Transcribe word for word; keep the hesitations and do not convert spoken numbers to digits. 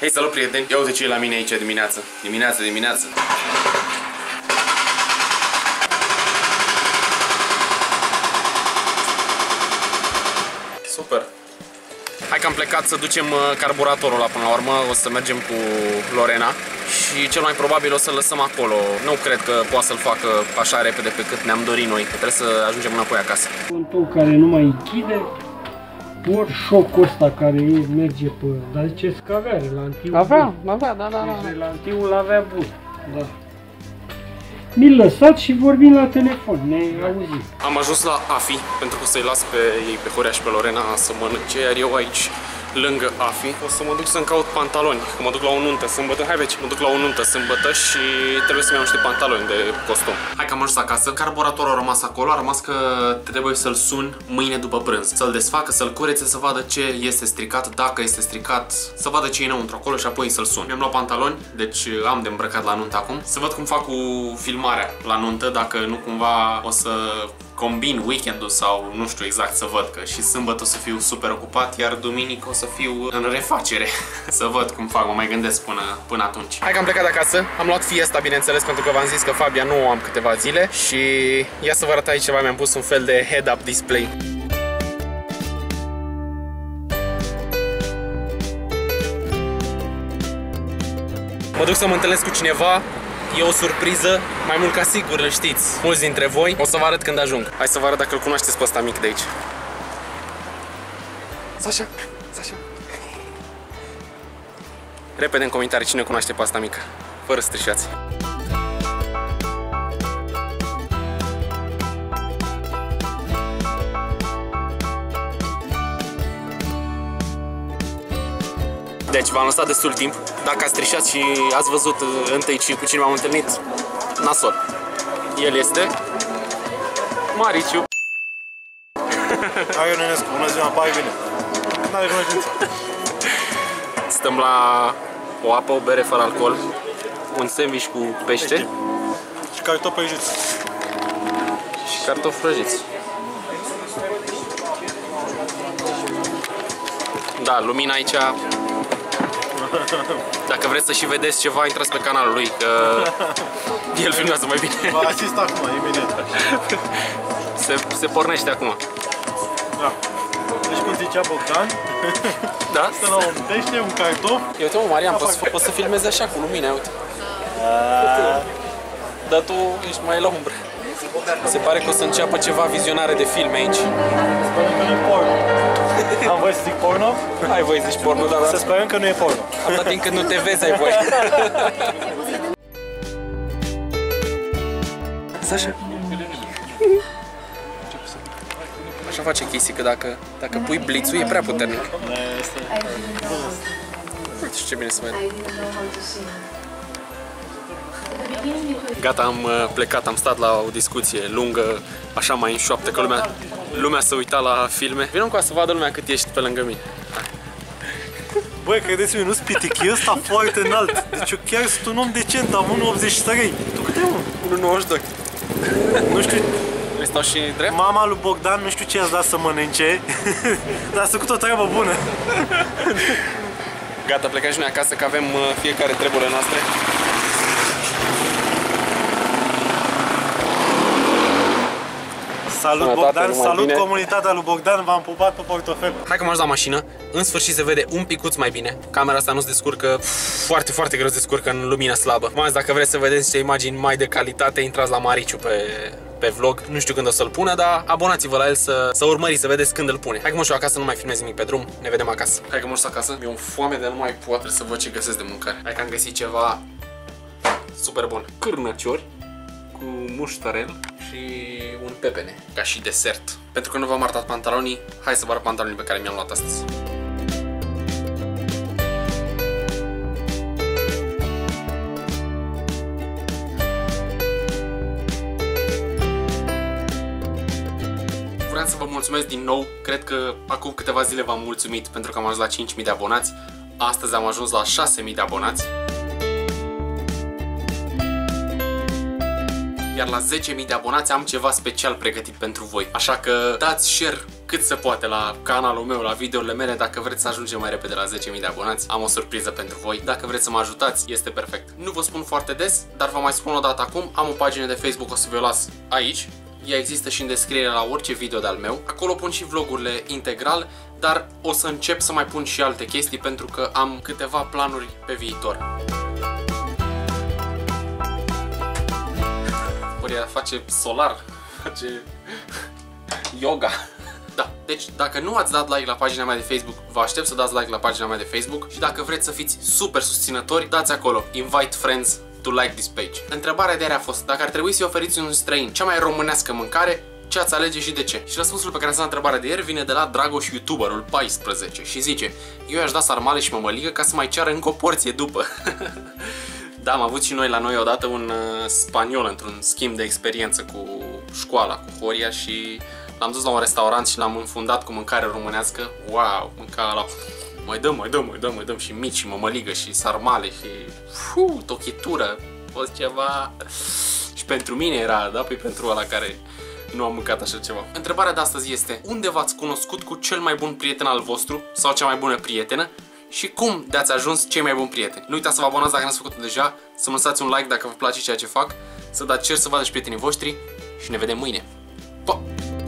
Hei, salut prieteni! Ia uite ce e la mine aici dimineață. Dimineață, dimineață. Super! Hai că am plecat să ducem carburatorul la până la urmă. O să mergem cu Lorena și cel mai probabil o să-l lăsăm acolo. Nu cred că poate să-l facă așa repede pe cât ne-am dorit noi, că trebuie să ajungem înapoi acasă. Contul care nu mai închide, ori șocul ăsta care merge pe... Dar ziceți că avea relantiul. Avea, avea, da, da, da. Relantiul avea bun, da. Mi-l lăsat și vorbim la telefon, ne auzim. Am ajuns la Afi, pentru că o să-i las pe ei, pe Horea și pe Lorena să mănânce, iar eu aici, lângă Afi, o să mă duc să-mi caut pantaloni, că mă duc la o nuntă sâmbătă. Hai veci, mă duc la o nuntă sâmbătă și trebuie să-mi iau niște pantaloni de costum. Hai că am ajuns acasă, carburatorul a rămas acolo, a rămas că trebuie să-l sun mâine după prânz. Să-l desfacă, să-l curețe, să vadă ce este stricat, dacă este stricat, să vadă ce e înăuntru acolo și apoi să-l sun. Mi-am luat pantaloni, deci am de îmbrăcat la nuntă acum. Să văd cum fac cu filmarea la nuntă, dacă nu cumva o să combin weekendul sau nu știu exact, să văd, că și sâmbătă o să fiu super ocupat, iar duminică o să fiu în refacere. Să văd cum fac, mă mai gândesc până, până atunci. Hai că am plecat de acasă, am luat Fiesta, bineînțeles, pentru că v-am zis că Fabia nu o am câteva zile și ia să vă arăt aici ceva, mi-am pus un fel de head-up display. Mă duc să mă întâlnesc cu cineva. E o surpriză, mai mult ca sigur îl știți mulți dintre voi. O să vă arăt când ajung. Hai să vă arăt dacă îl cunoașteți pe ăsta mic de aici. Sasha, Sasha. Repede în comentarii cine cunoaște pe asta mică, fără să strișați. Deci v-am lăsat destul timp. Dacă ați trișat și ați văzut întâi și cu cine m-am întâlnit, nasol. El este Mariciu. Hai, Ionescu, bună ziua, pa, ai bine. N-are cunoștință. Stăm la o apă, o bere fără alcool, un sandwich cu pește. Pești. Și cartofi prăjiți. Și cartofi prăjiți. Da, lumina aici. Dacă vreți să și vedeți ceva, intrați pe canalul lui, că el filmează mai bine. Vă asist acum, imediat. Se, se pornește acum. Da. Deci cum zicea Bogdan, da? Să luăm un pește, un cartof. Eu uite, mă, Marian, poți, poți să filmezi așa cu lumina, uite. A... Dar tu ești mai la umbră. Se pare că o să înceapă ceva vizionare de filme aici. Sperăm că nu e porno. Am voie să zic porno? Ai voie să zici porno, dar... Să sperăm că nu e porno. Atâta timp când nu te vezi, ai voie. Sasha. Așa face Casey, că dacă, dacă pui blițul, e prea puternic. Nu știu ce bine se vede. Gata, am plecat, am stat la o discuție lungă, așa mai în șoaptă, că lumea, lumea se uita la filme. Vino încoa să vadă lumea cât ești pe lângă mine. Băi, credeți-mi, nu-s pitic, e ăsta foarte înalt. Deci eu chiar sunt un om decent, am unu optzeci și trei. Tu cât e, mă? unu nouăzeci și doi. Nu știu... Le stau și drept? Mama lui Bogdan, nu știu ce i-ați dat să mănânce, dar a făcut o treabă bună. Gata, plecăm și noi acasă, că avem fiecare treburile noastre. Salut, sănătate, Bogdan, salut bine. Comunitatea lui Bogdan, v-am pupat pe portofel. Hai că m-aș da mașină, în sfârșit se vede un picuț mai bine. Camera asta nu se descurcă, foarte, foarte greu se descurcă în lumina slabă. Mai dacă vreți să vedeți ce imagini mai de calitate, intrați la Mariciu pe, pe vlog. Nu știu când o să-l pună, dar abonați-vă la el să, să urmăriți, să vedeți când îl pune. Hai că mă știu acasă, nu mai filmez nimic pe drum, ne vedem acasă. Hai că mă știu acasă, mi-e o foame de nu mai poate să văd ce găsesc de mâncare. Hai că am găsit ceva super bun. Cârnăciori cu muștarel și un pepene, ca și desert. Pentru că nu v-am arătat pantalonii, hai să vă arăt pantalonii pe care mi-am luat astăzi. Vreau să vă mulțumesc din nou, cred că acum câteva zile v-am mulțumit pentru că am ajuns la cinci mii de abonați, astăzi am ajuns la șase mii de abonați. iar la zece mii de abonați am ceva special pregătit pentru voi. Așa că dați share cât se poate la canalul meu, la videourile mele, dacă vreți să ajungem mai repede la zece mii de abonați. Am o surpriză pentru voi, dacă vreți să mă ajutați, este perfect. Nu vă spun foarte des, dar vă mai spun o dată acum, am o pagină de Facebook, o să vă las aici. Ea există și în descriere la orice video de-al meu. Acolo pun și vlogurile integral, dar o să încep să mai pun și alte chestii pentru că am câteva planuri pe viitor. Ea face solar, face yoga. Da, deci dacă nu ați dat like la pagina mea de Facebook, vă aștept să dați like la pagina mea de Facebook și dacă vreți să fiți super susținători, dați acolo invite friends to like this page. Întrebarea de aia a fost, dacă ar trebui să-i oferiți unui străin cea mai românească mâncare, ce ați alege și de ce? Și răspunsul pe care ați dat întrebarea de ieri vine de la Dragoș, youtuberul paisprezece, și zice: eu i-aș da sarmale și mămăligă ca să mai ceară încă o porție după. Da, am avut și noi la noi odată un uh, spaniol într-un schimb de experiență cu școala, cu Horia, și l-am dus la un restaurant și l-am înfundat cu mâncare românească. Wow, mânca la... Mai dăm, mai dăm, mai dăm, mai dăm și mici, și mămăligă, și sarmale, și... Fuuu, tochitură, fost ceva... Și pentru mine era, da? Păi pentru ăla care nu a mâncat așa ceva. Întrebarea de astăzi este: unde v-ați cunoscut cu cel mai bun prieten al vostru sau cea mai bună prietenă? Și cum de-ați ajuns cei mai buni prieteni? Nu uitați să vă abonați dacă n-ați făcut-o deja, să-mi lăsați un like dacă vă place ceea ce fac, să dați share să vadă și prietenii voștri și ne vedem mâine. Pa!